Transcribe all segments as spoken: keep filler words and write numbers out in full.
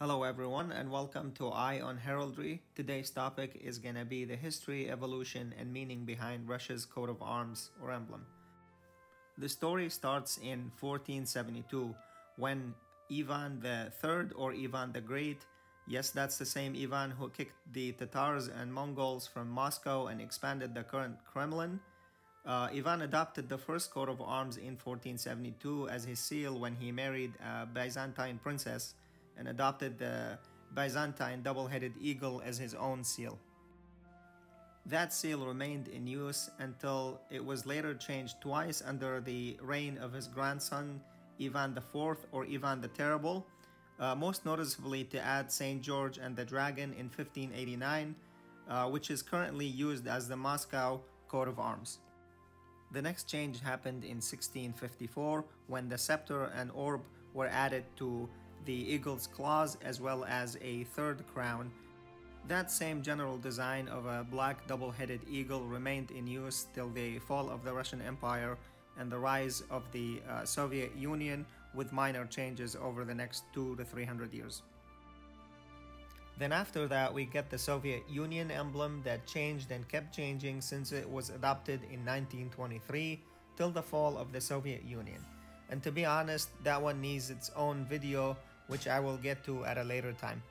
Hello everyone and welcome to Eye on Heraldry. Today's topic is gonna be the history, evolution, and meaning behind Russia's coat of arms or emblem. The story starts in fourteen seventy-two when Ivan the Third or Ivan the Great, yes that's the same Ivan who kicked the Tatars and Mongols from Moscow and expanded the current Kremlin, uh, Ivan adopted the first coat of arms in fourteen seventy-two as his seal when he married a Byzantine princess and adopted the Byzantine double-headed eagle as his own seal. That seal remained in use until it was later changed twice under the reign of his grandson Ivan the Fourth or Ivan the Terrible, uh, most noticeably to add Saint George and the Dragon in fifteen eighty-nine, uh, which is currently used as the Moscow coat of arms. The next change happened in sixteen fifty-four when the scepter and orb were added to the eagle's claws as well as a third crown. That same general design of a black double-headed eagle remained in use till the fall of the Russian Empire and the rise of the uh, Soviet Union, with minor changes over the next two to three hundred years. Then after that we get the Soviet Union emblem that changed and kept changing since it was adopted in nineteen twenty-three till the fall of the Soviet Union. And to be honest, that one needs its own video, which I will get to at a later time.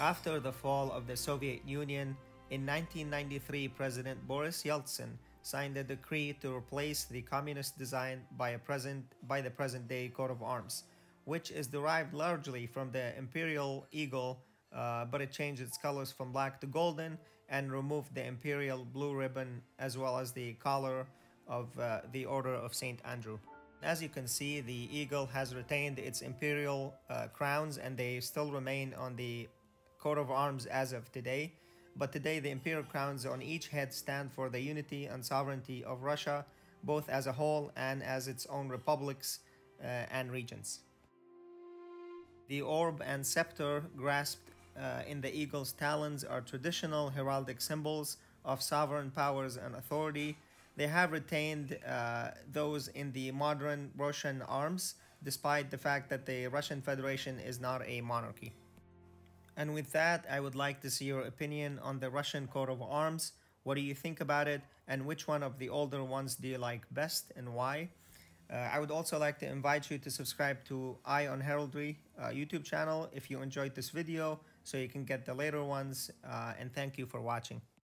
After the fall of the Soviet Union, in nineteen ninety-three, President Boris Yeltsin signed a decree to replace the communist design by, a present, by the present-day coat of arms, which is derived largely from the imperial eagle, uh, but it changed its colors from black to golden and removed the imperial blue ribbon as well as the collar of uh, the Order of Saint Andrew. As you can see, the eagle has retained its imperial uh, crowns and they still remain on the coat of arms as of today. But today the imperial crowns on each head stand for the unity and sovereignty of Russia, both as a whole and as its own republics uh, and regions. The orb and scepter grasped uh, in the eagle's talons are traditional heraldic symbols of sovereign powers and authority. They have retained uh, those in the modern Russian arms, despite the fact that the Russian Federation is not a monarchy. And with that, I would like to see your opinion on the Russian coat of arms. What do you think about it? And which one of the older ones do you like best and why? Uh, I would also like to invite you to subscribe to Eye on Heraldry uh, YouTube channel if you enjoyed this video, so you can get the later ones. Uh, and thank you for watching.